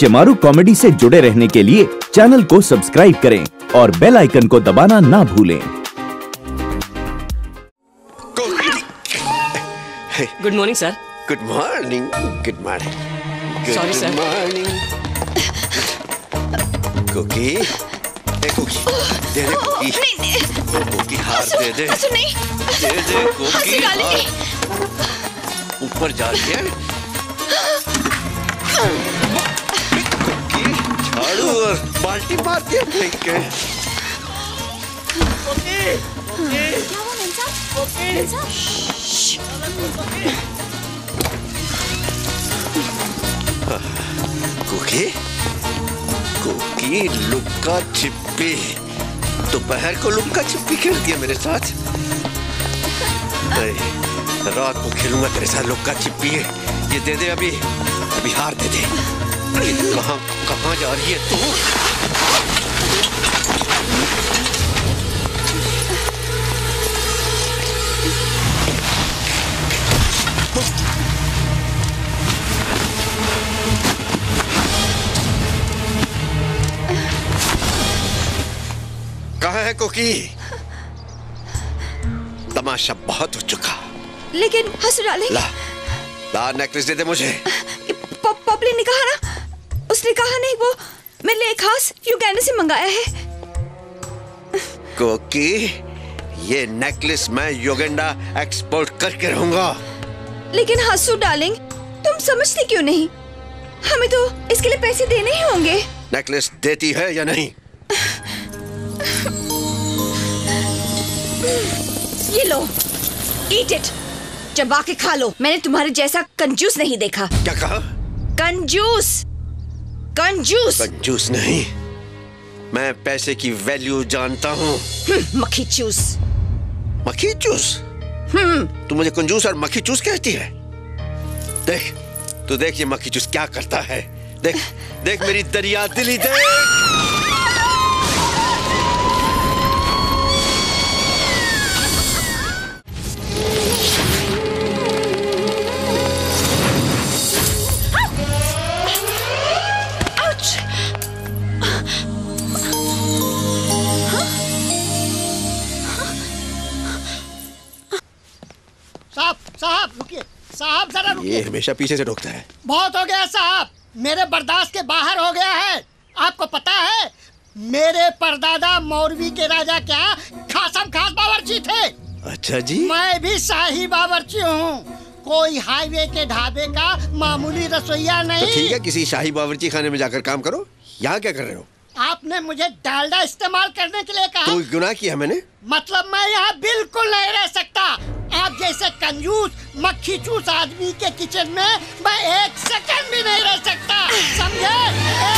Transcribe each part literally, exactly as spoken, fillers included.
Shemaroo comedy से जुड़े रहने के लिए चैनल को सब्सक्राइब करें और बेल आइकन को दबाना ना भूलें। Good morning sir. Good morning. Good morning. Sorry sir. Cookie, ए कुकी, दे दे कुकी। कुकी हार दे दे। दे दे कुकी हार। ऊपर जा रही है। झाड़ू और बाल्टी मार के फेंक के। Okay okay okay cookie cookie लुक्का छिपी, दोपहर को लुक्का छिपी खेलती है मेरे साथ, रात को खेलूंगा तेरे साथ लुक्का छिपी है। ये दे दे, अभी अभी हार दे दे। कहाँ कहाँ जा रही है तू? कहाँ है कुकी? तमाशा बहुत हो चुका। लेकिन हंस डाले। ला, ला नेकलेस दे दे मुझे। पब्लिक ने कहा ना, उसने कहा नहीं, वो मेरे लिए खास यूगांडा से मंगाया है। कोकी, ये नेकलेस मैं यूगांडा एक्सपोर्ट करके रहूंगा। लेकिन हासू डार्लिंग, तुम समझती क्यों नहीं? हमें तो इसके लिए पैसे देने ही होंगे। नेकलेस देती है या नहीं? ये लो, eat it, चबा के खा लो। मैंने तुम्हारे जैसा कंजूस नहीं देखा। क्या कहा? कंजूस। कंजूस। कंजूस नहीं, मैं पैसे की वैल्यू जानता हूँ। मक्खी चूस। मक्खी चूस? हम्म, तू मुझे कंजूस और मक्खी चूस कहती है? देख, तू देख ये मक्खी चूस क्या करता है। देख देख मेरी दरिया दिली, देख। साहब जरा रुकिए। ये हमेशा पीछे से ठोकता है। बहुत हो गया साहब, मेरे बर्दाश्त के बाहर हो गया है। आपको पता है मेरे परदादा मौरवी के राजा क्या खासम खास बावर्ची थे। अच्छा जी। मैं भी शाही बावर्ची हूँ, कोई हाईवे के ढाबे का मामूली रसोईया नहीं। तो ठीक है, किसी शाही बावर्ची खाने में जाकर काम करो। यहाँ क्या कर रहे हो? आपने मुझे डालडा इस्तेमाल करने के लिए कहा। तो गुनाह किया मैंने? मतलब मैं यहाँ बिल्कुल नहीं रह सकता। आप जैसे कंजूस मक्खी चूस आदमी के किचन में मैं एक सेकंड भी नहीं रह सकता, समझे?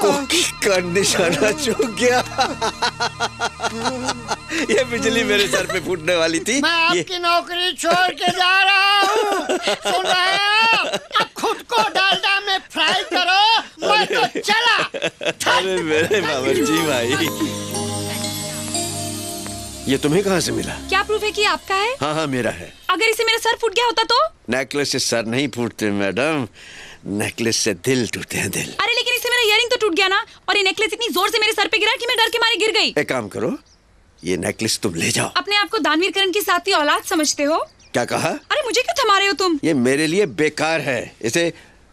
कुकी का निशाना चूक गया। ये बिजली मेरे सर पे फूटने वाली थी। मैं आपकी नौकरी छोड़ के जा रहा हूँ, सुन रहे हो? अब खुद को डालडा में फ्राई करो, मैं तो चला। अरे मेरे बावर्ची भाई, ये तुम्हें कहाँ से मिला? क्या प्रूफ है कि आपका है? हाँ हाँ मेरा है। अगर इसे मेरा सर फूट गया होता तो? नेकलेस से सर नहीं फूटते मैडम, नेकलेस से दिल टूटते हैं, दिल। अरे लेकिन इससे मेरा इयरिंग तो टूट गया ना, और ये नेकलेस इतनी जोर से मेरे सर पे गिरा कि मैं डर के मारे गिर गई। एक काम करो, ये नेकलेस तुम ले जाओ। अपने आप को दानवीर करण की साथी औलाद समझते हो? क्या कहा? अरे मुझे क्यों थमा रहे हो तुम? ये मेरे लिए बेकार है, इसे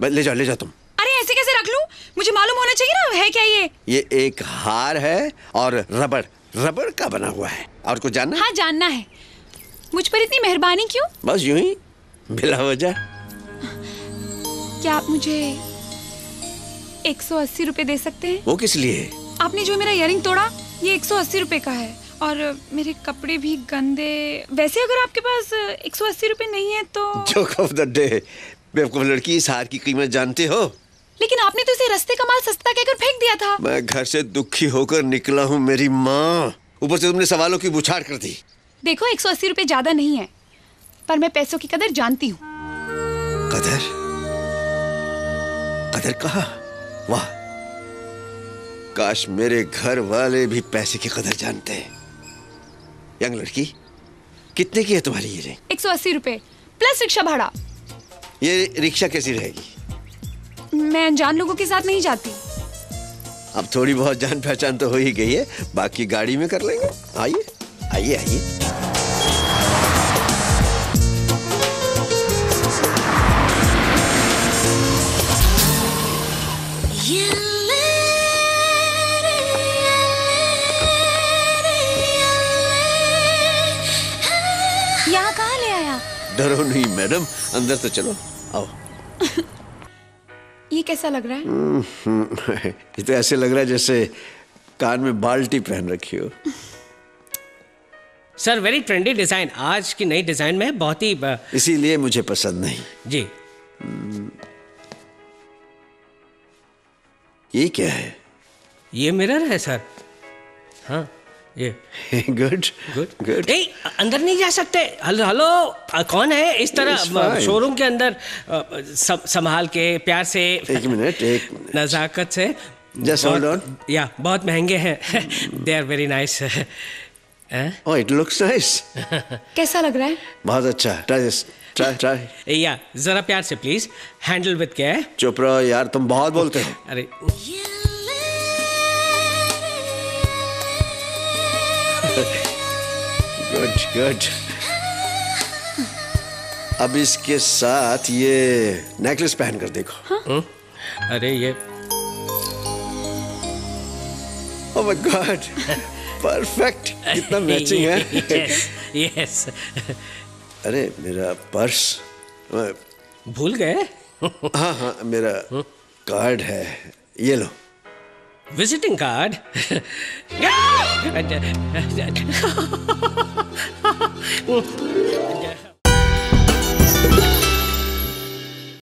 ले जाओ ले जाओ तुम। अरे ऐसे कैसे रख लूं? मुझे मालूम होना चाहिए ना है क्या ये। ये एक हार है और रबड़ रबड़ का बना हुआ है। और कुछ जानना? हाँ जानना है। मुझ पर इतनी मेहरबानी क्यों? बस यूं ही मिला वजह। क्या आप मुझे एक सौ अस्सी रुपए दे सकते हैं? वो किस लिए? आपने जो मेरा इयरिंग तोड़ा ये एक सौ अस्सी रुपए का है, और मेरे कपड़े भी गंदे। वैसे अगर आपके पास एक सौ अस्सी रुपए नहीं है तो। जोक ऑफ द डे, बेवकूफ लड़की, इस हार की कीमत जानते हो? लेकिन आपने तो इसे रास्ते का माल सस्ता कहकर फेंक दिया था। मैं घर से दुखी होकर निकला हूँ मेरी माँ, ऊपर से तुमने सवालों की बुछार कर दी। देखो एक सौ अस्सी रुपए ज्यादा नहीं है, पर मैं पैसों की कदर जानती हूँ। कदर? कदर कहा? वाह, काश मेरे घर वाले भी पैसे की कदर जानते। यंग लड़की, कितने की है तुम्हारी ये रेंज? एक सौ अस्सी रुपए प्लस रिक्शा भाड़ा। ये रिक्शा कैसी रहेगी? मैं अनजान लोगों के साथ नहीं जाती। अब थोड़ी बहुत जान पहचान तो हो ही गई है, बाकी गाड़ी में कर लेंगे। आइए आइए आइए। डरो नहीं मैडम, अंदर तो चलो, आओ। ये कैसा लग रहा है? ये तो ऐसे लग रहा है जैसे कान में बाल्टी पहन रखी हो। सर वेरी ट्रेंडी डिजाइन, आज की नई डिजाइन में बहुत ही ब... इसीलिए मुझे पसंद नहीं जी। ये क्या है? ये मिरर है सर। हाँ ये गुड गुड गुड। नहीं अंदर नहीं जा सकते। हेलो कौन है इस तरह शोरूम के अंदर संभाल के प्यार से एक मिनट एक नजाकत से? Just hold on. या बहुत महंगे हैं। They are very nice. Oh it looks nice. कैसा लग रहा है? बहुत अच्छा। Try this try try. या जरा प्यार से please, handle with care. Chopra यार तुम बहुत बोलते हो। अरे गुड गुड। अब इसके साथ ये नेकलेस पहन कर देखो। हाँ? अरे ये ओह माय गॉड परफेक्ट, कितना मैचिंग है। Yes yes. अरे मेरा पर्स भूल गए। हाँ हाँ मेरा कार्ड है, ये लो विजिटिंग कार्ड।